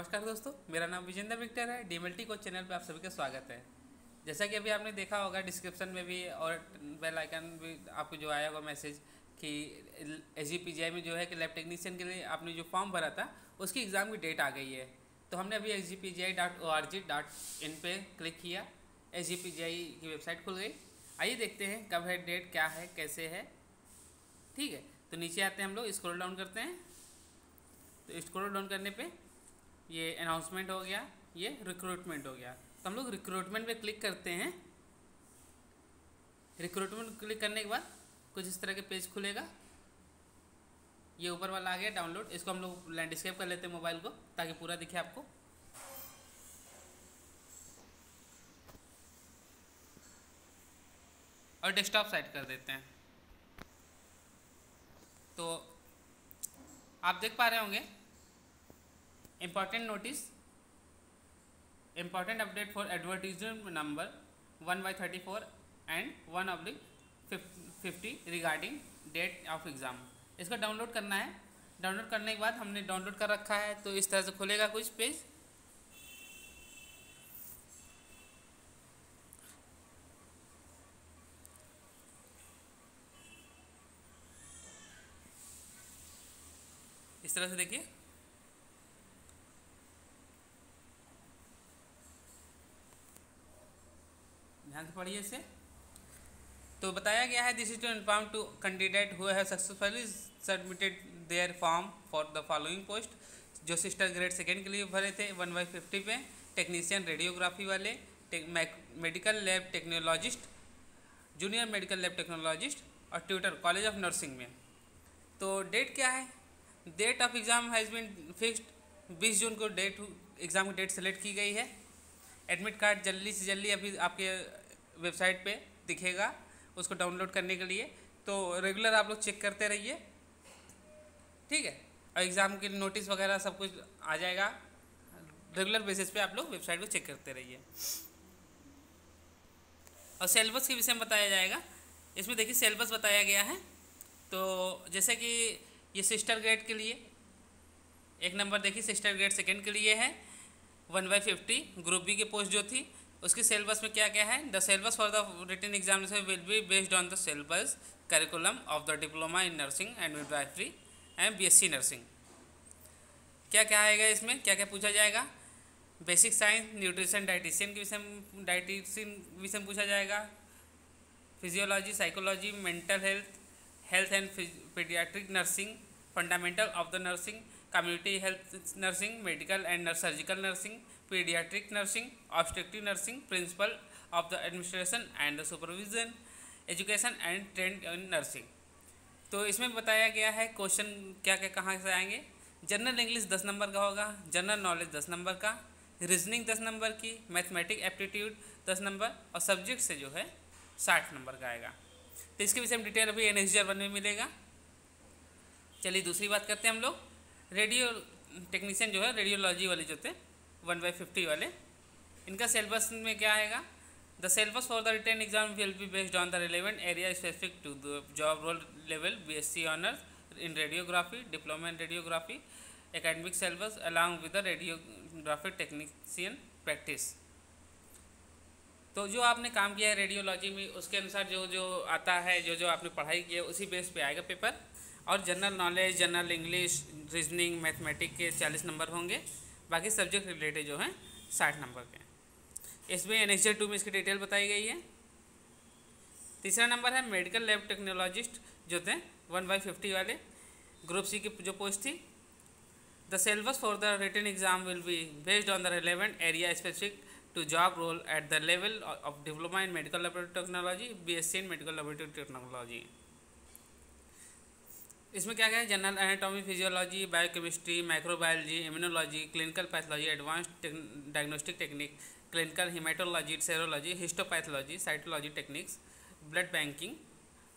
नमस्कार दोस्तों, मेरा नाम विजेंद्र विक्टर है। DMLT कोच चैनल पे आप सभी का स्वागत है। जैसा कि अभी आपने देखा होगा डिस्क्रिप्शन में भी और बेल आइकन भी आपको जो आया होगा मैसेज कि SGPGI में जो है कि लैब टेक्नीशियन के लिए आपने जो फॉर्म भरा था उसकी एग्ज़ाम की डेट आ गई है। तो हमने अभी XGPGI.org.in पर क्लिक किया, SGPGI की वेबसाइट खुल गई। आइए देखते हैं कब है, डेट क्या है, कैसे है। ठीक है, तो नीचे आते हैं, हम लोग स्क्रॉल डाउन करते हैं। तो स्क्रॉल डाउन करने पे ये अनाउंसमेंट हो गया, ये रिक्रूटमेंट हो गया। तो हम लोग रिक्रूटमेंट पे क्लिक करते हैं। रिक्रूटमेंट क्लिक करने के बाद कुछ इस तरह के पेज खुलेगा। ये ऊपर वाला आ गया डाउनलोड, इसको हम लोग लैंडस्केप कर लेते हैं मोबाइल को ताकि पूरा दिखे आपको। और डेस्कटॉप साइड कर देते हैं। तो आप देख पा रहे होंगे important notice, important update for advertisement number 1/34 and 1/50 regarding date of exam. इसको डाउनलोड करना है। डाउनलोड करने के बाद हमने डाउनलोड कर रखा है, तो इस तरह से खुलेगा कुछ पेज। इस तरह से देखिए, ध्यान से पढ़िए इसे। तो बताया गया है, this is to inform to candidate who have successfully submitted their form for the following post. जो सिस्टर ग्रेड सेकेंड के लिए भरे थे 1/50 पे, टेक्नीशियन रेडियोग्राफी वाले, medical lab technologist, junior medical lab technologist और ट्यूटर कॉलेज ऑफ नर्सिंग में। तो डेट क्या है? Date of exam has been fixed. 20 जून को डेट एग्ज़ाम की डेट सेलेक्ट की गई है। एडमिट कार्ड जल्दी से जल्दी अभी आपके वेबसाइट पे दिखेगा उसको डाउनलोड करने के लिए। तो रेगुलर आप लोग चेक करते रहिए, ठीक है। और एग्ज़ाम के नोटिस वगैरह सब कुछ आ जाएगा, रेगुलर बेसिस पे आप लोग वेबसाइट को चेक करते रहिए। और सिलेबस के विषय में बताया जाएगा। इसमें देखिए सिलेबस बताया गया है। तो जैसे कि ये सिस्टर ग्रेड के लिए 1 नंबर देखिए, सिस्टर ग्रेड सेकेंड के लिए है 1/50 ग्रुप बी के पोस्ट जो थी, उसके सिलेबस में क्या क्या है। The syllabus for the written examination will be based on the syllabus curriculum of the diploma in nursing and midwifery and BSc nursing. क्या क्या आएगा इसमें, क्या क्या पूछा जाएगा? बेसिक साइंस, न्यूट्रिशन, डाइटिशियन के विषय में पूछा जाएगा, physiology, psychology, mental health, health and paediatric nursing, fundamental of the nursing, community health nursing, medical and surgical nursing, paediatric nursing, obstructive nursing, principal of the administration and the supervision, education and trend in nursing. तो इसमें बताया गया है question क्या क्या कहाँ से आएंगे। जनरल इंग्लिश 10 नंबर का होगा, जनरल नॉलेज 10 नंबर का, रीजनिंग 10 नंबर की, मैथमेटिक एप्टीट्यूड 10 नंबर और सब्जेक्ट से जो है 60 नंबर का आएगा। तो इसके विषय में डिटेल अभी NH1 में मिलेगा। चलिए दूसरी बात करते हैं हम लोग। रेडियो टेक्नीशियन जो है, रेडियोलॉजी वाले जो थे 1/50 वाले, इनका सिलेबस में क्या आएगा? The syllabus for the written exam will be based on the relevant area specific to the job role level, BSc honours in radiography, diploma in radiography, academic syllabus along with the radiography technician practice. तो जो आपने काम किया है radiology में, उसके अनुसार जो जो आता है, जो जो आपने पढ़ाई की है, उसी बेस पे आएगा पेपर। और general knowledge, general English, reasoning, mathematic के 40 नंबर होंगे, बाकी सब्जेक्ट रिलेटेड जो हैं 60 नंबर के। इसमें NH2 में इसकी डिटेल बताई गई है। तीसरा नंबर है मेडिकल लैब टेक्नोलॉजिस्ट जो थे 1/50 वाले, ग्रुप सी की जो पोस्ट थी। The syllabus for the written exam will be based on the relevant area specific to job role at the level of diploma in medical laboratory technology, BSc in medical laboratory technology. इसमें क्या क्या है? General anatomy, physiology, biochemistry, microbiology, immunology, clinical pathology, advanced diagnostic technique, clinical haematology, serology, histopathology, cytology techniques, blood banking,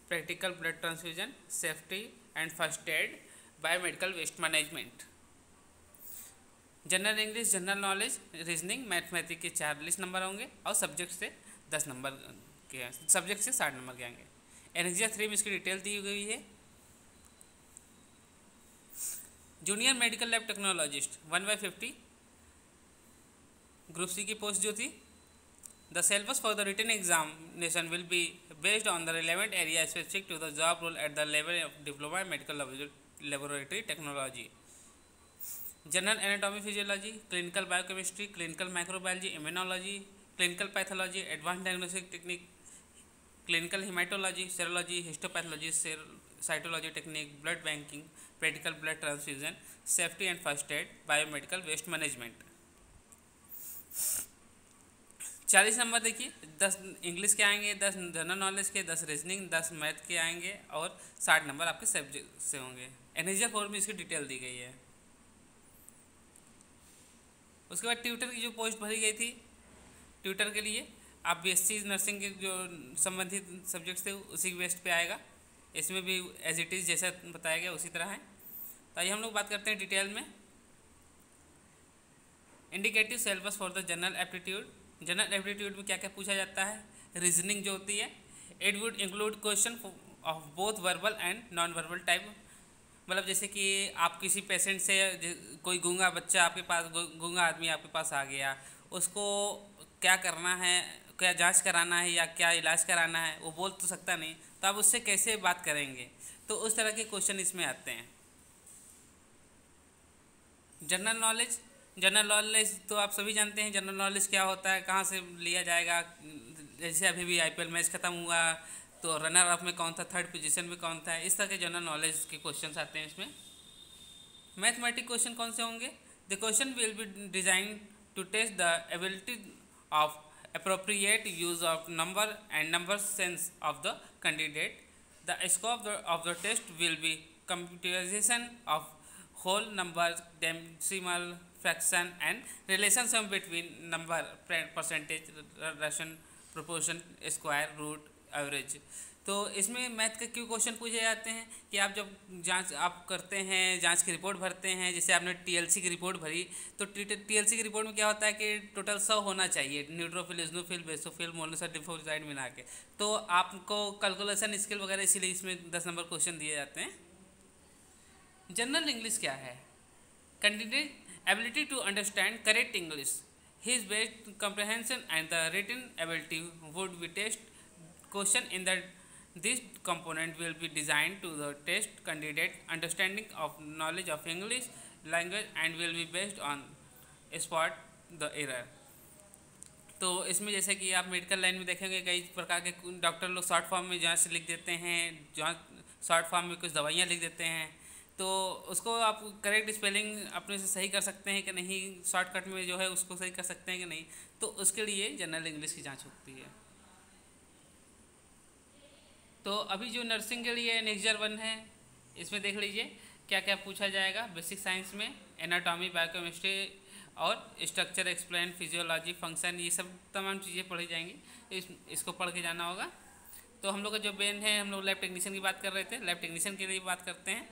practical blood transfusion, safety and first aid, biomedical waste management. General English, general knowledge, reasoning, mathematics के 40 number होंगे और subject से 10 number के, subject से 60 number के आएंगे। NH3 में इसकी डिटेल दी गई है। Junior medical lab technologist 1/50 group C की पोस्ट जो थी, the syllabus for the written examination will be based on the relevant area specific to the job role at the level of diploma in medical laboratory technology, general anatomy physiology, clinical biochemistry, clinical microbiology, immunology, clinical pathology, advance diagnostic technique, clinical haematology, serology, histopathology, cytology technique, blood banking, practical blood transfusion, safety and first aid, biomedical waste management. 40 number देखिए, 10 English के आएंगे, 10 general knowledge के, 10 reasoning, 10 math के आएंगे और 60 number आपके subject से होंगे। एनएच फॉर्म में इसकी डिटेल दी गई है। उसके बाद ट्यूटर की जो पोस्ट भरी गई थी, ट्यूटर के लिए आप बी एस सी नर्सिंग के जो संबंधित सब्जेक्ट्स थे उसी की बेस्ट पे आएगा। इसमें भी एज इट इज़ जैसा बताया गया उसी तरह है। तो आइए हम लोग बात करते हैं डिटेल में। Indicative syllabus for the general aptitude, general aptitude में क्या क्या पूछा जाता है, रीजनिंग जो होती है, it would include question of both verbal and non verbal type. मतलब जैसे कि आप किसी पेशेंट से, कोई गूंगा बच्चा आपके पास, गूंगा आदमी आपके पास आ गया, उसको क्या करना है, क्या जांच कराना है या क्या इलाज कराना है, वो बोल तो सकता नहीं, तो आप उससे कैसे बात करेंगे, तो उस तरह के क्वेश्चन इसमें आते हैं। जनरल नॉलेज, जनरल नॉलेज तो आप सभी जानते हैं जनरल नॉलेज क्या होता है, कहाँ से लिया जाएगा। जैसे अभी भी आईपीएल मैच खत्म हुआ तो रनर अप में कौन था, थर्ड पोजीशन में कौन था, इस तरह के जनरल नॉलेज के क्वेश्चंस आते हैं इसमें। मैथमेटिक क्वेश्चन कौन से होंगे, the question will be design to test the ability of appropriate use of number and number sense of the candidate, the scope of the test will be computerisation of whole number, decimal, fraction and relationship between number, percentage, ration, proportion, square root, average. तो इसमें math के क्यों question पूछे जाते हैं कि आप जब जांच आप करते हैं, जांच की रिपोर्ट भरते हैं, जैसे आपने TLC की रिपोर्ट भरी तो TLC की रिपोर्ट में क्या होता है कि टोटल 100 होना चाहिए, न्यूट्रोफिल, इजनोफिल, बेसोफिल, मोनोसाइड, डिफोसाइड मिला के। तो आपको कैलकुलेशन स्किल वगैरह, इसीलिए इसमें 10 नंबर क्वेश्चन दिए जाते हैं। जनरल इंग्लिश क्या है, candidate ability to understand correct English, his best comprehension and the written ability would be test question in that this component will be designed to the test candidate understanding of knowledge of English language and will be based on spot the error। तो इसमें जैसे कि आप medical line में देखेंगे कई प्रकार के डॉक्टर लोग शॉर्ट फॉर्म में जांच लिख देते हैं, जांच शॉर्ट फॉर्म में कुछ दवाइयाँ लिख देते हैं, तो उसको आप करेक्ट स्पेलिंग अपने से सही कर सकते हैं कि नहीं, शॉर्टकट में जो है उसको सही कर सकते हैं कि नहीं, तो उसके लिए जनरल इंग्लिश की जांच होती है। तो अभी जो नर्सिंग के लिए NH1 है, इसमें देख लीजिए क्या क्या पूछा जाएगा। बेसिक साइंस में एनाटॉमी, बायोकेमिस्ट्री और स्ट्रक्चर, एक्सप्लेन, फिजियोलॉजी, फंक्शन, ये सब तमाम चीज़ें पढ़ी जाएंगी, इसको पढ़ के जाना होगा। तो हम लोग का जो बेन है, हम लोग लैब टेक्नीशियन की बात कर रहे थे, लैब टेक्नीशियन के लिए बात करते हैं।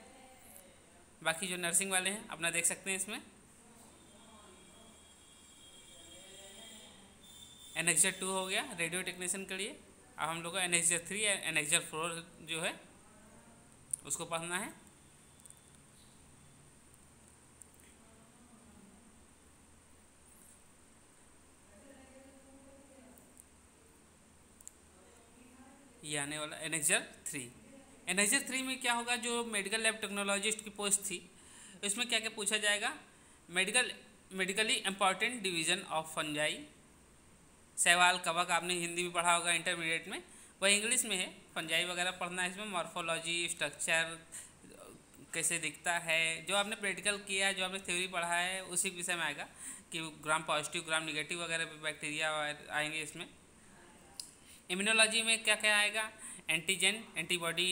बाकी जो नर्सिंग वाले हैं अपना देख सकते हैं। इसमें NH2 हो गया रेडियो टेक्नीशियन के लिए, अब हम लोग को NH3 या NH4 जो है उसको पढ़ना है। ये आने वाला NH3। NH3 में क्या होगा, जो मेडिकल लैब टेक्नोलॉजिस्ट की पोस्ट थी इसमें क्या क्या पूछा जाएगा, medically important division of fungi, सवाल कवक आपने हिंदी में पढ़ा होगा इंटरमीडिएट में, वही इंग्लिश में है, फंजाई वगैरह पढ़ना है इसमें। मॉर्फोलॉजी, स्ट्रक्चर कैसे दिखता है, जो आपने प्रैक्टिकल किया है, जो आपने थ्योरी पढ़ा है उसी विषय में आएगा कि ग्राम पॉजिटिव, ग्राम निगेटिव वगैरह बैक्टीरिया आएंगे इसमें। इम्यूनोलॉजी में क्या क्या आएगा, एंटीजन, एंटीबॉडी,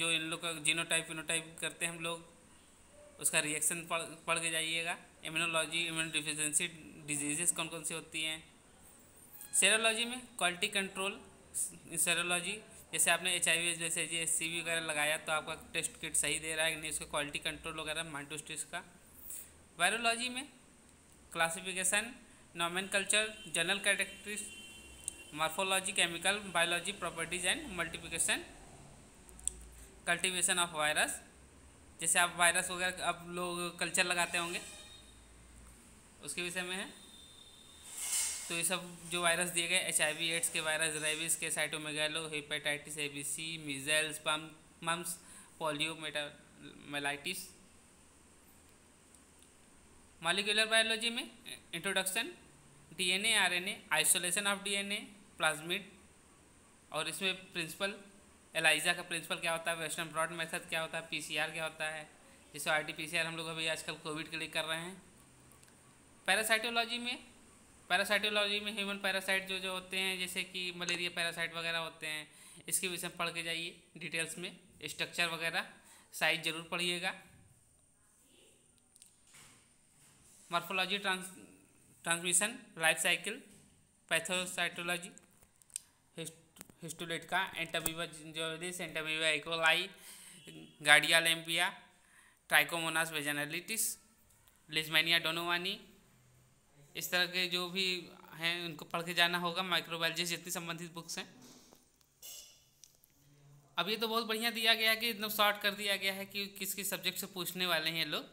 जो इन लोग का जीनोटाइप फिनोटाइप करते हैं हम लोग, उसका रिएक्शन पढ़ के जाइएगा। इम्यूनोलॉजी, इम्यून डिफिशेंसी डिजीजेस कौन कौन सी होती हैं। सेरोलॉजी में क्वालिटी कंट्रोल, सेरोलॉजी जैसे आपने HIV, जैसे HCV वगैरह लगाया तो आपका टेस्ट किट सही दे रहा है कि नहीं, उसका क्वालिटी कंट्रोल वगैरह, मांटूस टेस्ट का। वायरोलॉजी में classification, nomenclature, general characteristics, morphology, chemical biology, properties and multiplication, cultivation of virus, जैसे आप वायरस वगैरह आप लोग कल्चर लगाते होंगे उसके विषय में है। तो ये सब जो वायरस दिए गए HIV एड्स के वायरस, रेबीज के, cytomegalo, hepatitis ABC, measles, mumps, polio, myelitis. Molecular biology में introduction, DNA, RNA, isolation of DNA, plasmid, और इसमें प्रिंसिपल, एलाइजा का प्रिंसिपल क्या होता है, वेस्टर्न ब्रॉड मेथड क्या होता है, PCR क्या होता है, जिसको RT-PCR हम लोग अभी आजकल कोविड के लिए कर रहे हैं। पैरासाइटोलॉजी में ह्यूमन पैरासाइट जो होते हैं, जैसे कि मलेरिया पैरासाइट वगैरह होते हैं, इसके विषय में पढ़ के जाइए डिटेल्स में, स्ट्रक्चर वगैरह, साइज जरूर पढ़िएगा। Morphology, transmission, life cycle, pathocytology, histolytica, entamoeba जॉर्डिस, entamoeba E coli, गार्डिया lamblia, trichomonas vaginalis, leishmania donovani, इस तरह के जो भी हैं उनको पढ़ के जाना होगा। माइक्रोबायोलॉजी से जितनी संबंधित बुक्स हैं। अब ये तो बहुत बढ़िया दिया गया है कि एकदम शॉर्ट कर दिया गया है कि किस किस सब्जेक्ट से पूछने वाले हैं लोग,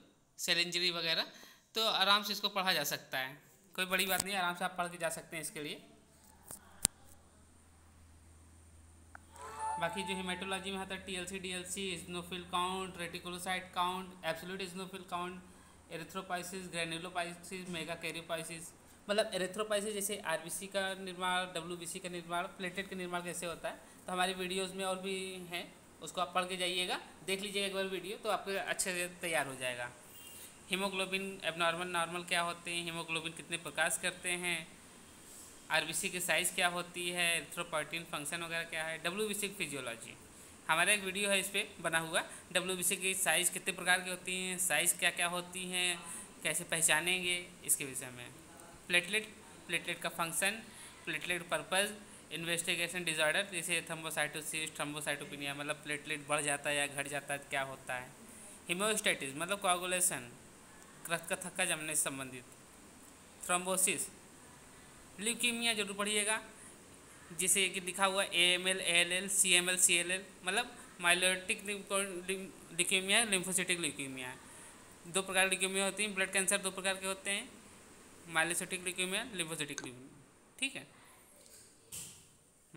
सेल इंजरी वगैरह, तो आराम से इसको पढ़ा जा सकता है, कोई बड़ी बात नहीं, आराम से आप पढ़ के जा सकते हैं इसके लिए। बाकी जो हेमेटोलॉजी में आता है TLC, DLC, eosinophil count, reticulocyte count, absolute eosinophil count, erythropoiesis, granulopoiesis, megakaryopoiesis, मतलब एरिथ्रोपाइसिस जैसे RBC का निर्माण, WBC का निर्माण, प्लेटेट का निर्माण कैसे होता है, तो हमारे वीडियोस में और भी हैं, उसको आप पढ़ के जाइएगा, देख लीजिएगा एक बार वीडियो, तो आपको अच्छे से तैयार हो जाएगा। हीमोग्लोबिन एबनॉर्मल, नॉर्मल क्या होते हैं, हीमोग्लोबिन कितने प्रकाश करते हैं, RBC की साइज़ क्या होती है, एरिथ्रोपोइटिन फंक्शन वगैरह क्या है, WBC की फिजियोलॉजी, हमारा एक वीडियो है इस पर बना हुआ, WBC की साइज़ कितने प्रकार की होती हैं, साइज़ क्या क्या होती हैं, कैसे पहचानेंगे, इसके विषय में। प्लेटलेट का function, platelet purpose, investigation disorder जैसे थ्रोम्बोसाइटोसिस, थ्रोम्बोसाइटोपिनिया, मतलब प्लेटलेट बढ़ जाता है या घट जाता है क्या होता है। हीमोस्टेटिस मतलब कोआगुलेशन, रक्त का थक्का जमने से संबंधित। थ्रोम्बोसिस, ल्यूकीमिया जरूर पढ़िएगा, जिसे कि लिखा हुआ AML, ALL, CML, CLL, मतलब माइलोटिक ल्यूकीमिया, लिम्फोसिटिक ल्यूकीमिया, दो प्रकार की ल्यूकीमिया होती हैं। ब्लड कैंसर दो प्रकार के होते हैं, माइलोसिटिक ल्यूकीमिया, लिम्फोसिटिक ल्यूकीमिया, ठीक है,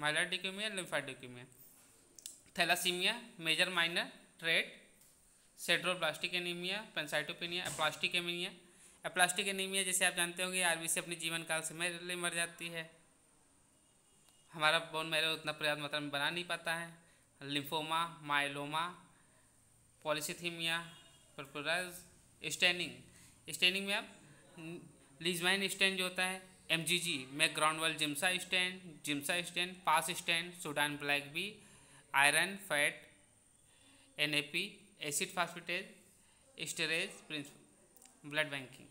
myeloid leukaemia, lymphoid leukaemia. Thalassaemia, major minor trait, sideroblastic anaemia, pancytopenia, aplastic anaemia. Aplastic anaemia जैसे आप जानते होंगे RBC अपने जीवन काल से पहले मर जाती है, हमारा बोन मैरो उतना पर्याप्त मात्रा में बना नहीं पाता है। लिम्फोमा, माइलोमा, पॉलिसीथीमिया, पर्पोरस, स्टेनिंग में आप लीजमाइन स्टेन जो होता है, MGG में ग्राउंड वाल जिमसा stain, PAS stain, Sudan black B, iron fat, NAP, acid phosphatase, esterase principle, blood banking,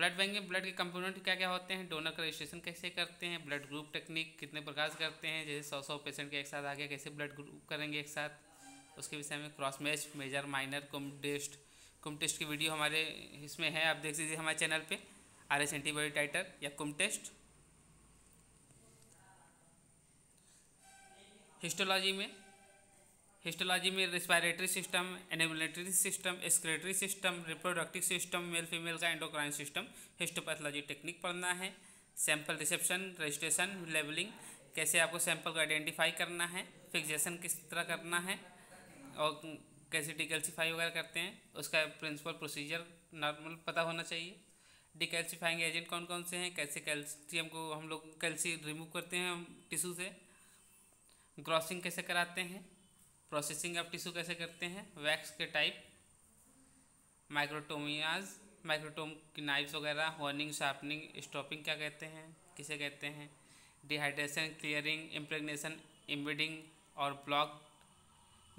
blood के कंपोनेंट क्या क्या होते हैं, डोनर का रजिस्ट्रेशन कैसे करते हैं, ब्लड ग्रुप टेक्निक कितने प्रकार करते हैं, जैसे 100 पेशेंट के एक साथ आगे कैसे ब्लड ग्रुप करेंगे एक साथ, उसके विषय में। Cross match, major minor, Coombs test की वीडियो हमारे इसमें है, आप देख लीजिए हमारे चैनल पे, RS एंटीबॉडी टाइटर या कुम टेस्ट। हिस्टोलॉजी में respiratory system, एनेबुलेटरी system, excretory system, reproductive system, male female का, एंडोक्राइन सिस्टम, हिस्टोपैथोलॉजी टेक्निक पढ़ना है। सैंपल रिसेप्शन, रजिस्ट्रेशन, लेबलिंग, कैसे आपको सैंपल को आइडेंटिफाई करना है, फिक्सेशन किस तरह करना है और कैसे डिकैल्सिफाई वगैरह करते हैं, उसका प्रिंसिपल प्रोसीजर नॉर्मल पता होना चाहिए। डिकैल्सिफाइंग एजेंट कौन कौन से हैं, कैसे कैल्शियम को हम लोग कैल्शियम रिमूव करते हैं हम टिश्यू से, ग्रॉसिंग कैसे कराते हैं, प्रोसेसिंग ऑफ टिश्यू कैसे करते हैं, वैक्स के टाइप, माइक्रोटोम की नाइफ्स वगैरह, हॉर्निंग, शार्पनिंग, स्टॉपिंग क्या कहते हैं, किसे कहते हैं, डिहाइड्रेशन, क्लियरिंग, इम्प्रेगनेशन, इम्बेडिंग और block,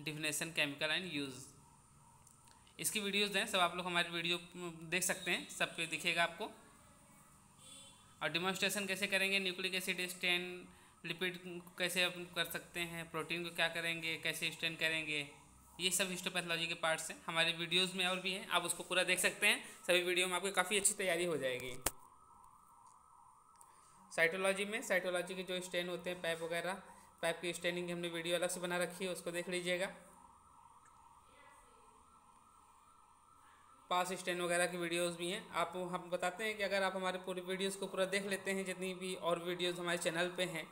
definition, chemical and use. इसकी वीडियोज़ हैं सब, आप लोग हमारी वीडियो देख सकते हैं, सब पे दिखेगा आपको। और डिमॉन्स्ट्रेशन कैसे करेंगे, न्यूक्लिक एसिड स्टेन, लिपिड कैसे आप कर सकते हैं, प्रोटीन को क्या करेंगे, कैसे स्टेन करेंगे, ये सब हिस्टोपैथोलॉजी के पार्ट्स हैं। हमारे वीडियोस में और भी हैं, आप उसको पूरा देख सकते हैं, सभी वीडियो में आपको काफ़ी अच्छी तैयारी हो जाएगी। साइटोलॉजी के जो स्टेन होते हैं, पैप वगैरह, पैप की स्टेनिंग हमने वीडियो अलग से बना रखी है, उसको देख लीजिएगा। पास स्टैंड वगैरह की वीडियोस भी हैं। आप हम बताते हैं कि अगर आप हमारे पूरे वीडियोस को पूरा देख लेते हैं, जितनी भी और वीडियोस हमारे चैनल पे हैं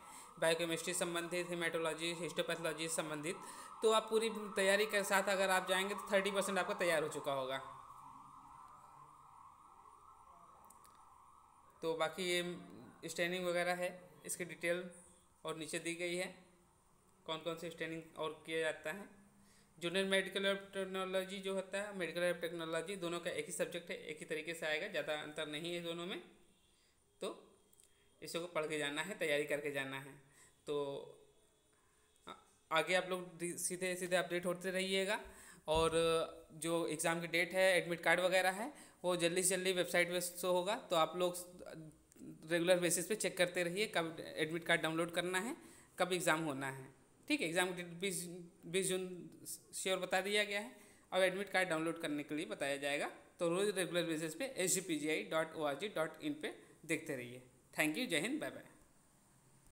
बायोकेमिस्ट्री संबंधित, हेमाटोलॉजी, हिस्टोपैथोलॉजी संबंधित, तो आप पूरी तैयारी के साथ अगर आप जाएंगे तो 30% आपका तैयार हो चुका होगा। तो बाकी ये स्टैंडिंग वगैरह है, इसकी डिटेल और नीचे दी गई है, कौन कौन से स्टैंडिंग और किया जाता है। जूनियर मेडिकल लैब टेक्नोलॉजी जो होता है, मेडिकल लैब टेक्नोलॉजी दोनों का एक ही सब्जेक्ट है, एक ही तरीके से आएगा, ज़्यादा अंतर नहीं है दोनों में। तो इसको पढ़ के जाना है, तैयारी करके जाना है। तो आगे आप लोग सीधे सीधे अपडेट होते रहिएगा। और जो एग्ज़ाम की डेट है, एडमिट कार्ड वगैरह है, वो जल्दी से जल्दी वेबसाइट पर शो होगा। तो आप लोग रेगुलर बेसिस पे चेक करते रहिए कब एडमिट कार्ड डाउनलोड करना है, कब एग्ज़ाम होना है। ठीक है, एग्ज़ाम की डेट 20 जून श्योर बता दिया गया है। अब एडमिट कार्ड डाउनलोड करने के लिए बताया जाएगा। तो रोज़ रेगुलर बेसिस पे SGPGI.org.in पे देखते रहिए। थैंक यू, जय हिंद, बाय बाय।